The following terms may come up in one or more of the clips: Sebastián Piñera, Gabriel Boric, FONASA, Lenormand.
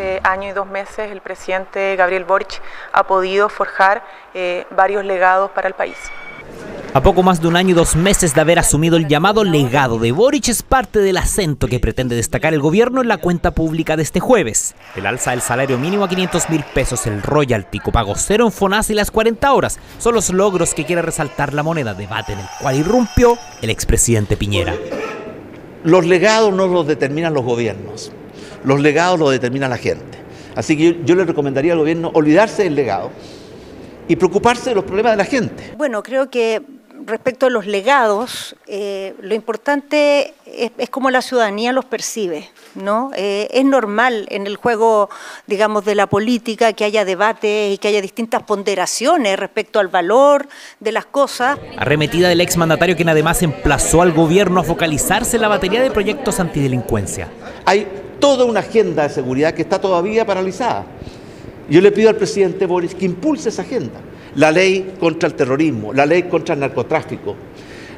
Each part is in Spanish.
este año y 2 meses el presidente Gabriel Boric ha podido forjar varios legados para el país. A poco más de 1 año y 2 meses de haber asumido el llamado legado de Boric es parte del acento que pretende destacar el gobierno en la cuenta pública de este jueves. El alza del salario mínimo a 500.000 pesos, el royalty, copago cero en FONASA y las 40 horas son los logros que quiere resaltar la moneda, debate en el cual irrumpió el expresidente Piñera. Los legados no los determinan los gobiernos, los legados los determina la gente. Así que yo le recomendaría al gobierno olvidarse del legado y preocuparse de los problemas de la gente. Bueno, creo que respecto a los legados, lo importante es cómo la ciudadanía los percibe, ¿no? Es normal en el juego, digamos, de la política que haya debates y que haya distintas ponderaciones respecto al valor de las cosas. Arremetida del exmandatario, quien además emplazó al gobierno a focalizarse en la batería de proyectos antidelincuencia. Hay toda una agenda de seguridad que está todavía paralizada. Yo le pido al presidente Boric que impulse esa agenda. La ley contra el terrorismo, la ley contra el narcotráfico,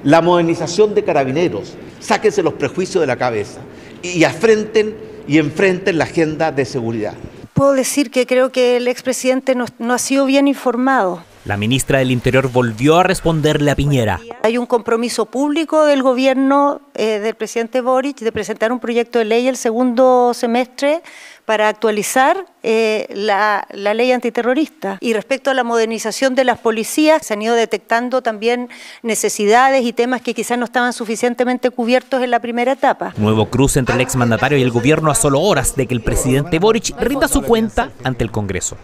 la modernización de Carabineros, sáquense los prejuicios de la cabeza y enfrenten la agenda de seguridad. Puedo decir que creo que el expresidente no ha sido bien informado. La ministra del Interior volvió a responderle a Piñera. Hay un compromiso público del gobierno del presidente Boric de presentar un proyecto de ley el segundo semestre para actualizar la ley antiterrorista. Y respecto a la modernización de las policías, se han ido detectando también necesidades y temas que quizás no estaban suficientemente cubiertos en la primera etapa. Nuevo cruce entre el exmandatario y el gobierno a solo horas de que el presidente Boric rinda su cuenta ante el Congreso.